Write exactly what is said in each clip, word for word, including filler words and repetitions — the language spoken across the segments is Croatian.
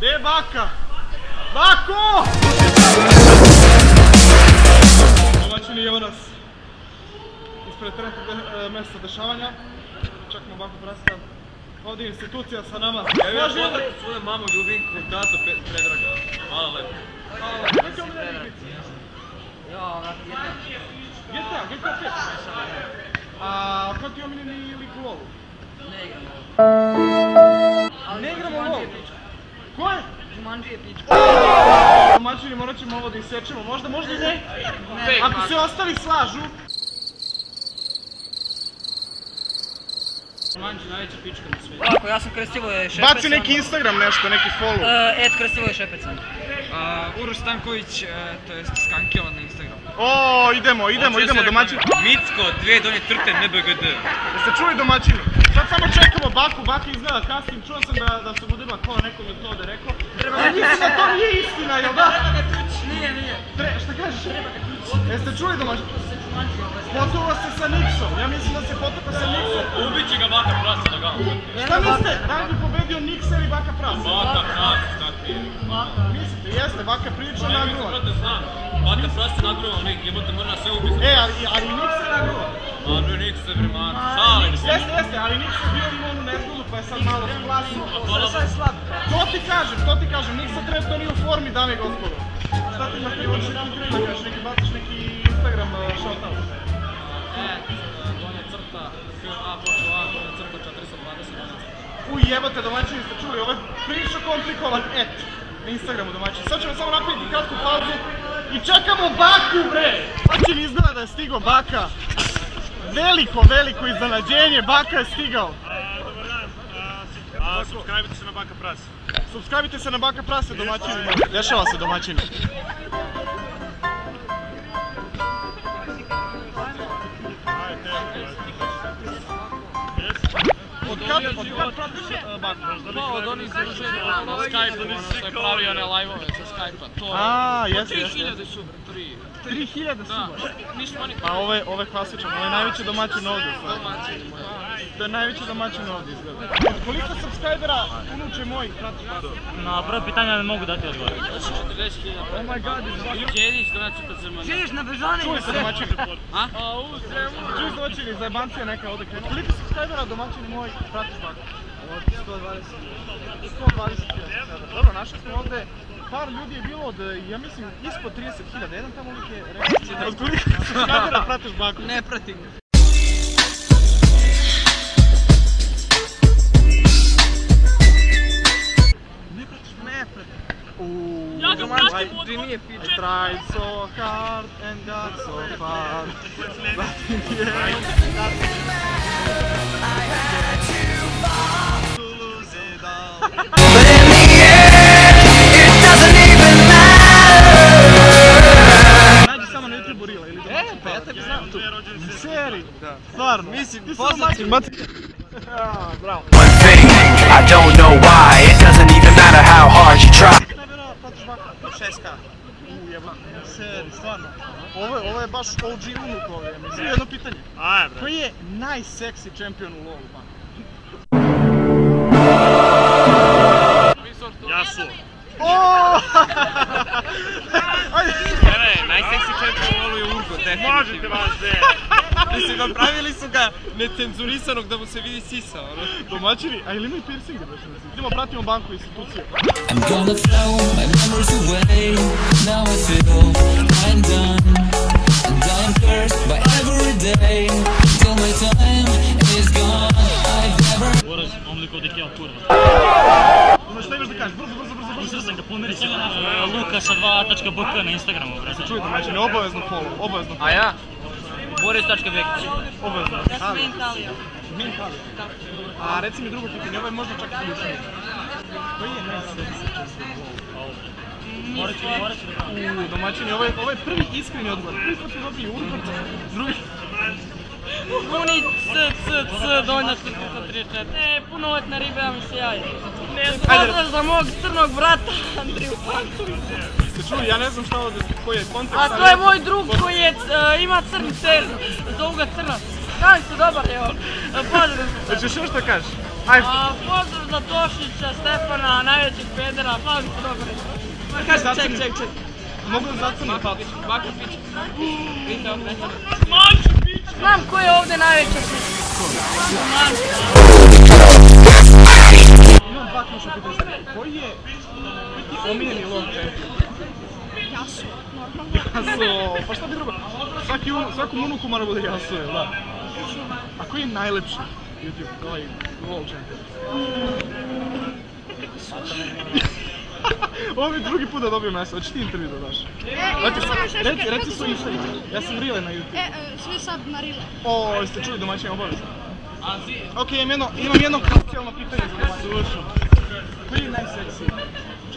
De Baka? Bako! Domaćini evo nas ispred trećeg mjesta dešavanja. Čekamo Bako Prase. Ovdje je institucija sa nama. Evo ja podrak svoju mamu ljubinku, tatu Predraga. Hvala lepo. Hvala lepo. Gdje ćemo da ljubici? Gdje ćemo? Gdje ćemo pjeti? A ko ti omiljeni lik u lovu? Ne igramo lovu. Ne igramo lovu? Ko je? Žumanđi je pička. Domaćini morat ćemo ovo da isječemo. Možda, možda i ne. Ako se ostavi slažu. Manđi, najveća pička na svijetu. Tako, ja sam Krstivoje Šepecan. Baci neki Instagram nešto, neki follow. Ed Krstivoje Šepecan. Uroš Stanković, to je Skankijevan na Instagramu. O, idemo, idemo, idemo domaćinu. Micko, dvije donje crte, N B G D. Jeste čuli domaćinu? Sad samo čekamo Baku, Baka izgleda kasnim. Čuo sam da se budila kao nekom je to da rekao. Ne mislim da to nije istina, jel da? Treba ga tući. Nije, nije. Šta kažeš? Treba ga tući. Jeste čuli domaćinu? Potuva se sa Niksom, ja mislim da se potuva sa Niksom. Ubići ga Baka Prase da ga ubići. Šta mislite? Da li bi pobedio Niksa ili Baka Prase? Baka Prase, tako je. Mislite, jeste, Baka prilično nagruva. Baka Prase nagruva, ali jebote mora sve ubići. E, ali Niksa nagruva. Andriu Niksa, vreman, sali. Jeste, jeste, ali Niksa bio im onu nezgodu pa je sad malo splasno. Sada je slab. To ti kažem, to ti kažem, Niksa trenutno nije u formi, dame i gospodo. Šta ti na privoč neki krenakaš, neki baciš neki Instagram shoutout? Ujebate domaćini, ste čuli, ovo je prilično komplikovan et na Instagramu domaćini. Sad ćemo samo napraviti kratku pauzu i čekamo Baku, bre! Domaćini, izgleda da je stigao Baka. Veliko, veliko iznenađenje, Baka je stigao. Dobar dan, subscribe-ite se na Baka Prase. Subscribe-ite se na Baka Prase domaćini. Dešava se domaćini. Kada pratiš Baku? Pa od onih zaruženja na Skype-u, ono što je pravio one live-ove sa Skype-a. Aaaa, jeste, jeste. tri hiljade subra, tri. tri hiljade subra? Ništa manji. Pa ovo je klasičan, ovo je najveći domaćin ovdje. To je najveći domaćin ovdje izgleda. Koliko subscribera unuče mojih pratiš Baku? Na prvo pitanje ne mogu dati odgovor. četrdeset hiljada. Oh my god, izgleda. Čediš domaćin od Zemana. Čediš na bežani. Čuli ste domaćini? A? A, u Zemanu. Čuli ste domaćini, zajebancija neka ovdje krenu. Koliko subscribera domaćini moji pratiš Baku? Od sto dvadeset hiljada. Dobro, našli smo ovdje. Par ljudi je bilo od, ja mislim, ispod trideset hiljada. Jedan tamo uvijek je rekao. Od koliko subscribera pratiš Baku? Ne pratim. Ja ga pratim od početka. I tried so hard and got so far. I had to fall to lose it all. But in the end, it doesn't even matter. Nađi samo na YouTube Rile ili da... E, pa ja tebi znam tu. Seri. Stvarno, mislim, poznaci. Bravo. One thing, I don't know why. It doesn't even matter how hard you try. šest ka. Ujeba, seri, stvarno. Ovo je baš O G unuk ovdje, ja mislim. Jedno pitanje. Aj, bre. Koji je najseksi čempion u lovu, Bako? Jaso. Oooo! Ne, ne, najseksi čempion u lovu je Urgot, definitivno. Možete vas, de! Mislim, napravili su ga necenzurisanog da mu se vidi sisa, ono. Domaćini, a ili imaju piercinge, broj što mislim? Idemo, pratimo banku institucije. Boris, omliko da kjel kurva. Šta imaš da kažeš? Brzo, brzo, brzo, brzo. Ušao sam ga pomeriti Lukaš dva tačka b k na Instagramu. Se čujete, znači ne obavezno follow, obavezno follow. A ja? Boris tačka Bekic. Obavezno. Ja sam Mentalija. Mentalija? Da. A reci mi drugo pitanje, ovo je možda čak i učiniti. Koji je najsveći čestvog lovu? Boris i Boris i Boris. U domaćini, ovo je prvi iskreni odgovor. Prvi smo se dobili Urgot, drugi... Puni c c c donja tri četiri. E, punoletna riba, ja mi se jaje. Pozdrav za mog crnog brata, Andriu Fanku. Se čuli, ja ne znam šta ovdje, koji je kontekst... A to je moj drug koji je, ima crni ter, zovu ga crnac. Kaj se dobar, evo, pozdrav. Hoćeš još što kažeš? Pozdrav za Tošića, Stefana, najvećeg pedera, hvala mi se dobre. Ček, ček, ček. Mogu da zacrnem papić? Bako pić. Maču pić! Znam ko je ovde najveća pić. Imam dva ključa pitanja. Koji je omiljeni lov čempion? Jaso, normalno. Jaso, pa šta bi drugo? Svakom unuku mora bude Jaso, je, da. A koji je najlepši? YouTube, ovaj, lol čempion. Ovo mi drugi put da dobio mjesto, hoćeš ti intervju da daš? Reci svoj Instagram, ja sam Rile na YouTube. Svi sad na Rile. O, jeste čuli domaćin obavezno? Ok, imam jedno krucijalno pitanje za domaćin. Slušam. Koji je najseksiji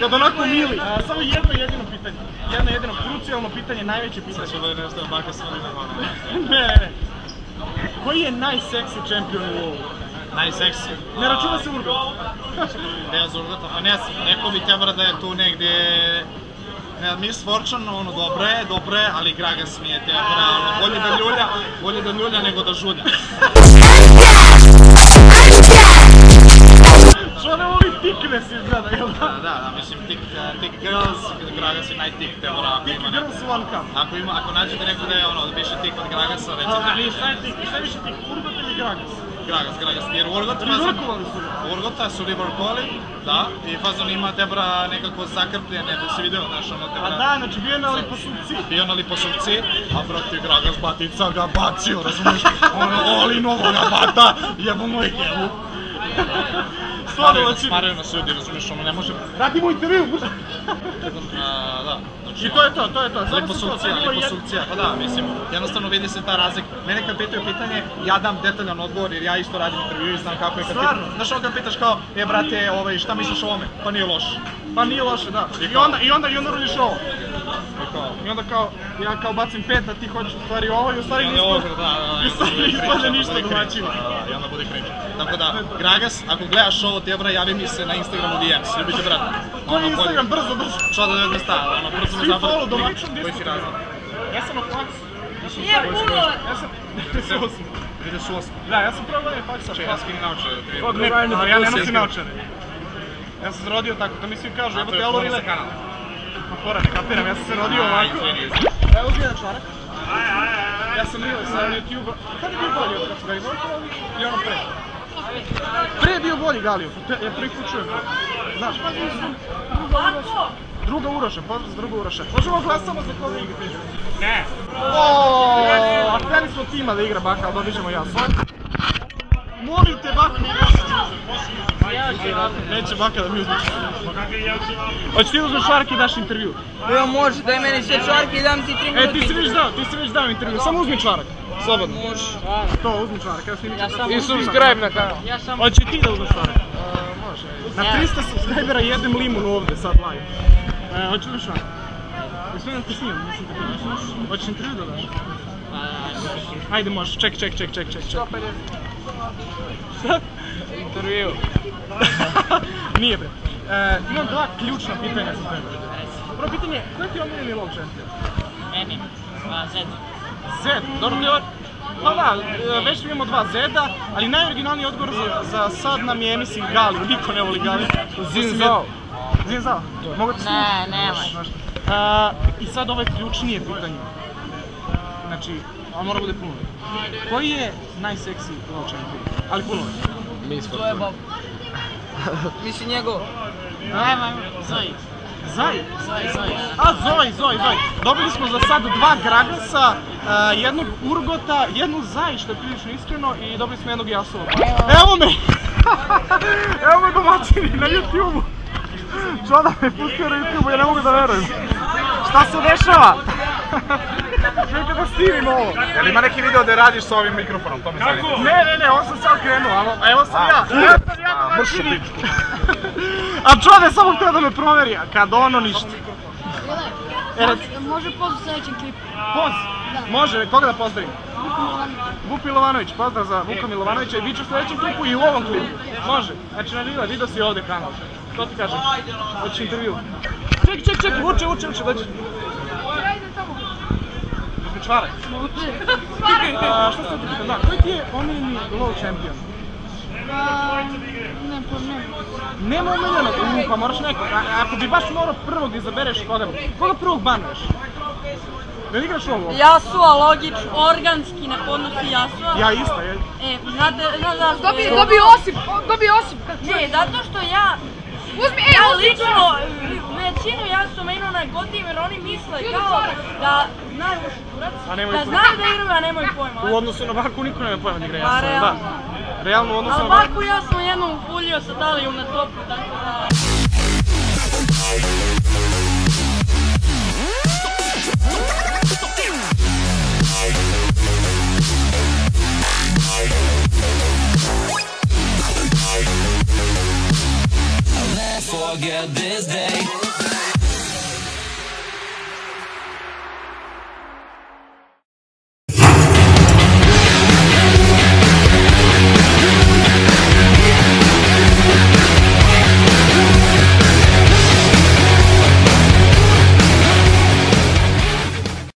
Kad onako mili, samo jedno jedino pitanje. Jedno jedino, krucijalno pitanje, najveće pitanje. Sada će da je nešto baka svali na vana. Ne, ne, ne. Koji je najseksi čempion u lovu? Najseksi? Ne računa se Urgot. Ne ja za Urgota, pa ne sam. Rekao bi tebra da je tu negdje... Miss Fortune, ono, dobro je, dobro je, ali Gragas mi je tebra, ono, bolje da ljulja, bolje da ljulja nego da žulja. Što ne voli tikne si izgleda, jel da? Da, da, mislim tik girls, Gragas je najtik tebora. Tik girls one cup. Ako nađete neko da je ono, više tik od Gragasa, recite. Ali šta je tik? Šta je više tik? Urgot ili Gragas? Gragas, Gragas. Jer Urgota su rivorkovali, da, i fazon ima tebora nekako zakrpljen, ne bi se vidio, znaš ono tebora. A da, znači bio je na Lipposubci. Bio je na Lipposubci, a protiv Gragas batica ga bacio, razumiješ? Ono, oli novoga bata, jebo moj jebu. Smaraju nas ljudi, razumiješ, ono ne možemo... Radimo intervju! I to je to, to je to. Lipposubcija, Lipposubcija, pa da, mislim, jednostavno vidi se ta razlika. Mene kad pitaju pitanje, ja dam detaljan odgovor jer ja isto radim intervju i znam kako je kad pitaju. Znaš ono kad pitaš kao, e brate, šta misliš o ovome? Pa nije loše. Pa nije loše, da. I onda rudiš ovo. I onda kao, ja kao bacim pet, a ti hoćeš u stvari ovo i u stvari nispođe ništa domaćima. I onda bude krič. Tako da, Gragas, ako gledaš ovo tebra, javi mi se na Instagramu D M s, ljubit će brata. Koji je Instagram? Brzo, brzo. Što da ne da stavio, ono, brzo mu zapravo. Koji si razlog? Ja sam na faksu. Nije puno! Ja sam... trideset osam. Da, ja sam prvo godine faksa. Če, ja sam kini naočare. Ne, ja ne nosim naočare. Ja sam se rodio tako, to mi svi kažu, evo te alo Rile. Pa fora, ne kapiram, ja sam se rodio ovako. Evo uzmi jedan čvarak. Ja sam Rile sa YouTube-a. Kada je bio bolje od kada je Galiboyko i ono pre? Pre je bio bolji Galiboyko, ja prvi put čujem. Znaš, pozdrav za druga Uroša. Druga Uroša, pozdrav za druga Uroša. Možemo glasamo za koga igra? Ne. Oooo, a hteli smo tima da igra baka, ali dobit ćemo ja svoj. Molim te baka! Neće baka da mi uzmiš. Hoće ti uzmiš čvarke i daš intervju? Evo može, daj meni sve čvarke i dam ti tri minuti. E, ti si već dao, ti si već dao intervju, samo uzmi čvarak. Slobodno. Može. To, uzmi čvarak, evo snimit ću. I subscribe na kanal. Hoće ti da uzmiš čvarak? Može. Na trista subscribera jedem limun ovde, sad live. Hoće uzmiš čvarak? Sve da ti snimam, mislim da ti daš. Hoćeš intervju da daš? Ajde može, ček, ček, ček, ček, ček. Šta? Intervju. Nije bre. Imam dva ključna pitanja za tebe. Prvo pitanje je, koji ti je omiljeni lov čempion? Meni, Zed. Zed, dobro li je... Pa da, već imamo dva Zeda, ali najoriginalniji odgovor za sad nam je, mislim, Galiju. Niko ne voli Galiju. Zinzao. Zinzao? Mogu ti snimati? Ne, nemoj. I sad ovo je ključnije pitanje. Znači, ali mora bude puno. Koji je najseksiji lov čempion? Ali puno je. To je Bob. Mislim njegov. Ajma, Zoj. Zoj? Zoj, Zoj. A, Zoj, Zoj, Zoj. Dobili smo za sad dva Gragasa, jednog Urgota, jednu Zaj, što je prilično iskreno, i dobili smo jednog Jasova. Evo me! Evo me domaćini na YouTube-u. Čoda me pustio na YouTube-u, ja ne mogu da verujem. Šta se dešava? Čujte da snimim ovo. Jel ima neki video da radiš s ovim mikrofonom? Ne, ne, ne, ovo sam sad krenuo, a evo sam ja. Mršu pičku. A čovjek samo htio da me proveri, a kad ono ništa. Može poz u sljedećem klipu. Poz? Može, koga da pozdravim? Vuk Milovanović, pozdrav za Vuka Milovanovića i bit ću u sljedećem klipu i u ovom klipu. Može, znači na Rile, video si ovdje kanal. Što ti kažem? Hoćeš intervju? Ček, ček, ček, uče, uče, uče, dođi. Uzmi čvaraj. Što sam ti pitan, da, koji ti je omiljeni low champion? Ne, po meni. Nema omiljenog, pa moraš nekog. Ako bi baš morao prvog izabereš koga, koga prvog banuješ? Ne igraš ovo? Jaso, logično, organski na podnosi Jaso. Ja isto, jel? E, znate, znate zašto je... Dobije Osip, dobije Osip. Ne, zato što ja... Uzmi, ej, Osip! Ja lično, većinu Jaso menu nagodim jer oni misle kao da znaju kurac, da znaju da igraju, a nemaju pojma. U odnosu na Baku niko nema pojma da igra Jaso, da. Realno u odnosu na Baku. Ali Baku Jaso jednom ufuljio sa Dalijom na topu, tako da... Forget this day.